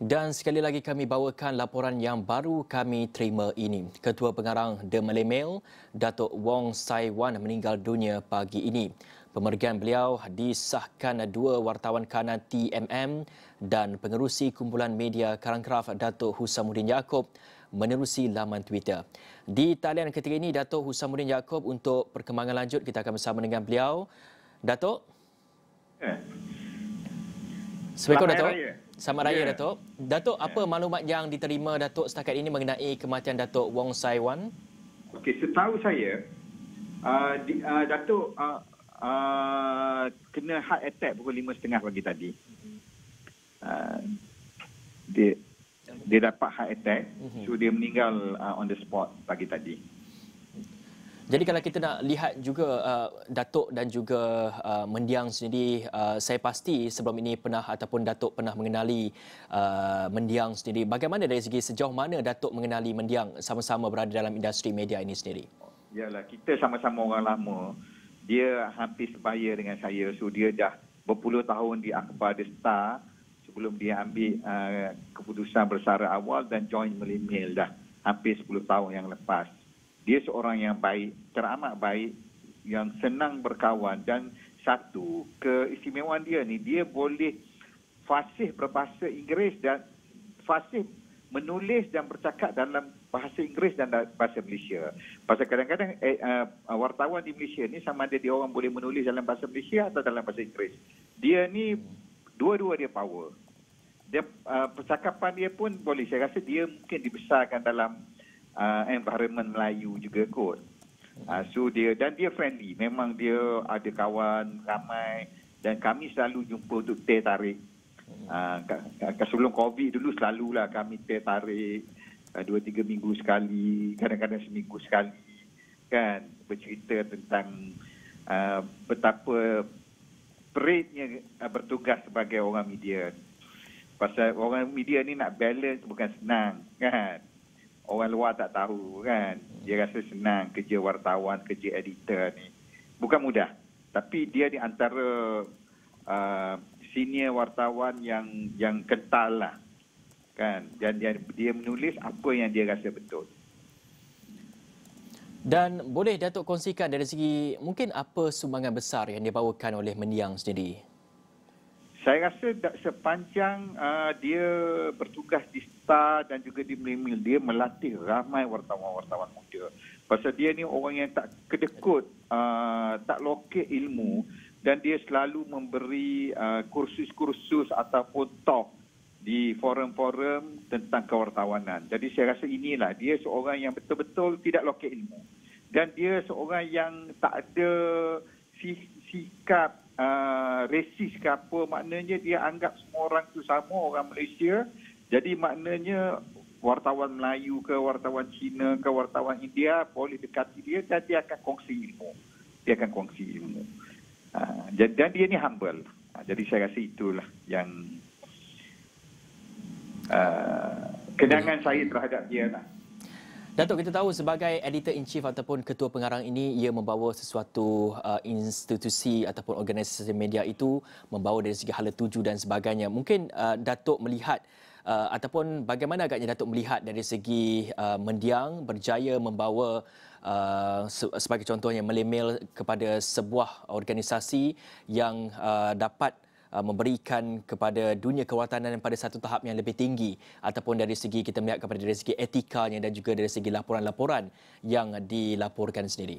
Dan sekali lagi kami bawakan laporan yang baru kami terima ini. Ketua Pengarang The Malay Mail, Datuk Wong Sai Wan meninggal dunia pagi ini. Pemergian beliau disahkan dua wartawan kanan TMM dan pengerusi Kumpulan Media Karangkraf Datuk Hussamuddin Yaacub menerusi laman Twitter. Di talian ketika ini Datuk Hussamuddin Yaacub untuk perkembangan lanjut kita akan bersama dengan beliau. Datuk. Assalamualaikum Datuk. Selamat Raya, Datuk. Datuk, apa maklumat yang diterima Datuk setakat ini mengenai kematian Datuk Wong Sai Wan? Okey, setahu saya, Datuk kena heart attack pukul 5.30 pagi tadi. Dia dapat heart attack, so dia meninggal on the spot pagi tadi. Jadi kalau kita nak lihat juga Datuk dan juga mendiang sendiri, saya pasti sebelum ini pernah ataupun Datuk pernah mengenali mendiang sendiri. Bagaimana dari segi sejauh mana Datuk mengenali mendiang sama-sama berada dalam industri media ini sendiri? Yalah, kita sama-sama orang lama. Dia hampir sebaya dengan saya. So dia dah berpuluh tahun di akhbar The Star sebelum dia ambil keputusan bersara awal dan join Malay Mail dah hampir 10 tahun yang lepas. Dia seorang yang baik, teramat baik, yang senang berkawan dan satu keistimewaan dia ni, dia boleh fasih berbahasa Inggeris dan fasih menulis dan bercakap dalam bahasa Inggeris dan bahasa Malaysia. Pasal kadang-kadang wartawan di Malaysia ni sama ada dia orang boleh menulis dalam bahasa Malaysia atau dalam bahasa Inggeris. Dia ni dua-dua dia power. Dia percakapan dia pun boleh. Saya rasa dia mungkin dibesarkan dalam environment Melayu juga kot. So dia dan dia friendly. Memang dia ada kawan ramai dan kami selalu jumpa untuk teh tarik. Sebelum COVID dulu selalulah kami teh tarik 2-3 minggu sekali, kadang-kadang seminggu sekali kan, bercerita tentang betapa peritnya bertugas sebagai orang media. Pasal orang media ni nak balance bukan senang kan. Orang luar tak tahu kan. Dia rasa senang kerja wartawan, kerja editor ni. Bukan mudah. Tapi dia di antara senior wartawan yang kental lah. Kan? Dan dia menulis apa yang dia rasa betul. Dan boleh Datuk kongsikan dari segi mungkin apa sumbangan besar yang dibawakan oleh mendiang sendiri? Saya rasa sepanjang dia bertugas di Star dan juga di Malay Mail, dia melatih ramai wartawan-wartawan muda. Pasal dia ni orang yang tak kedekut, tak lokek ilmu dan dia selalu memberi kursus-kursus ataupun talk di forum-forum tentang kewartawanan. Jadi saya rasa inilah, dia seorang yang betul-betul tidak lokek ilmu. Dan dia seorang yang tak ada sikap resis ke apa, maknanya dia anggap semua orang tu sama, orang Malaysia. Jadi maknanya wartawan Melayu ke, wartawan Cina ke, wartawan India boleh dekati dia dan dia akan kongsi ilmu. Dia akan kongsi ilmu. Dan dia ni humble. Jadi saya rasa itulah yang kenangan saya terhadap dia lah. Datuk, kita tahu sebagai Editor-in-Chief ataupun Ketua Pengarang ini, ia membawa sesuatu institusi ataupun organisasi media itu membawa dari segi hala tuju dan sebagainya. Mungkin Datuk melihat ataupun bagaimana agaknya Datuk melihat dari segi mendiang berjaya membawa sebagai contohnya Malay Mail kepada sebuah organisasi yang dapat memberikan kepada dunia kewartawanan pada satu tahap yang lebih tinggi ataupun dari segi kita melihat kepada dari segi etikanya dan juga dari segi laporan-laporan yang dilaporkan sendiri.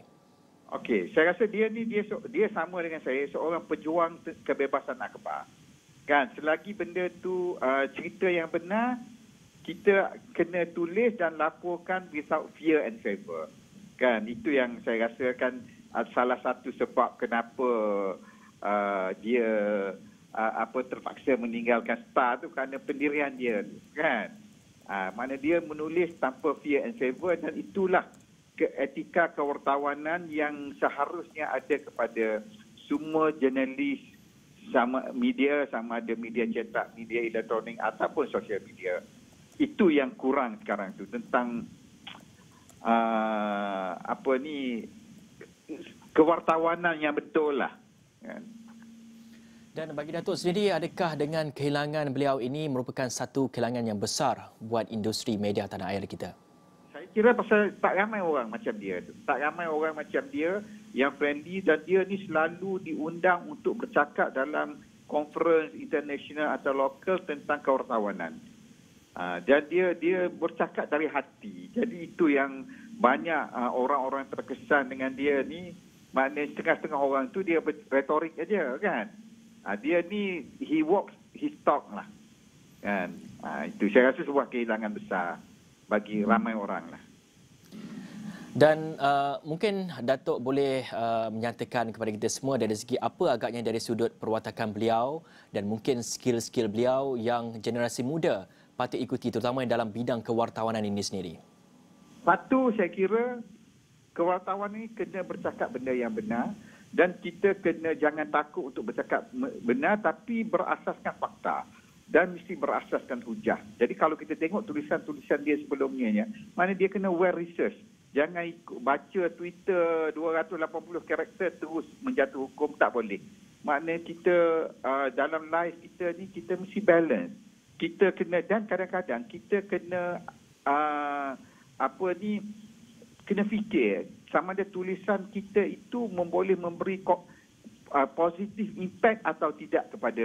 Okey, saya rasa dia ni dia sama dengan saya, seorang pejuang kebebasan akhbar. Kan, selagi benda tu cerita yang benar, kita kena tulis dan laporkan without fear and favour. Kan, itu yang saya rasakan salah satu sebab kenapa dia terpaksa meninggalkan Star tu kerana pendirian dia kan. Mana dia menulis tanpa fear and favour dan itulah etika kewartawanan yang seharusnya ada kepada semua jurnalis sama media, sama ada media cetak, media elektronik ataupun sosial media. Itu yang kurang sekarang tu tentang kewartawanan yang betul lah kan. Dan bagi Datuk sendiri, adakah dengan kehilangan beliau ini merupakan satu kehilangan yang besar buat industri media tanah air kita? Saya kira pasal tak ramai orang macam dia. Tak ramai orang macam dia yang friendly, dan dia ni selalu diundang untuk bercakap dalam konferensi international atau lokal tentang kewartawanan. Dan dia bercakap dari hati. Jadi itu yang banyak orang-orang terkesan dengan dia ni. Maknanya setengah-setengah orang tu dia retorik aja kan. Dia ni, he walks his talk lah. Kan? Itu saya rasa sebuah kehilangan besar bagi ramai orang lah. Dan mungkin Datuk boleh menyatakan kepada kita semua dari segi apa agaknya dari sudut perwatakan beliau dan mungkin skill-skill beliau yang generasi muda patut ikuti, terutama dalam bidang kewartawanan ini sendiri. Satu, saya kira kewartawan ini kena bercakap benda yang benar. Dan kita kena jangan takut untuk bercakap benar, tapi berasaskan fakta dan mesti berasaskan hujah. Jadi kalau kita tengok tulisan-tulisan dia sebelumnya, mana dia kena well research. Jangan ikut baca Twitter 280 karakter terus menjatuh hukum, tak boleh. Maknanya kita dalam live kita ni kita mesti balance. Kita kena, dan kadang-kadang kita kena kena fikir. Sama ada tulisan kita itu boleh memberi positif impact atau tidak kepada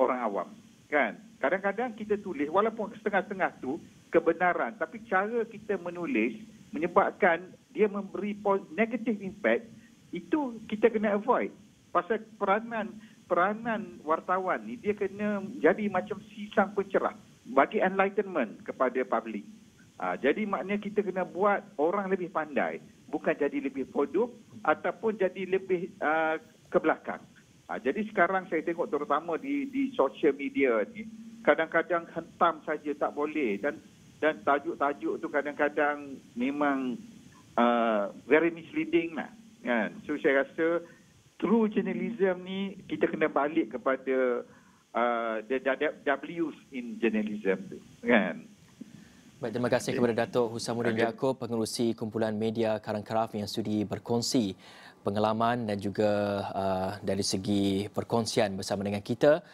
orang awam. Kan? Kadang-kadang kita tulis, walaupun setengah-setengah tu kebenaran, tapi cara kita menulis menyebabkan dia memberi negative impact, itu kita kena avoid. Pasal peranan wartawan ni, dia kena jadi macam sisang pencerah bagi enlightenment kepada public. Jadi maknanya kita kena buat orang lebih pandai, bukan jadi lebih bodoh ataupun jadi lebih ke belakang. Jadi sekarang saya tengok terutama di social media ni, kadang-kadang hentam saja tak boleh, dan tajuk-tajuk tu kadang-kadang memang very misleading lah. Kan? So saya rasa true journalism ni kita kena balik kepada the W's in journalism tu. Kan? Baik, terima kasih kepada Datuk Hussamuddin Yaacub, pengerusi Kumpulan Media Karangkraf yang sudi berkongsi pengalaman dan juga dari segi perkongsian bersama dengan kita.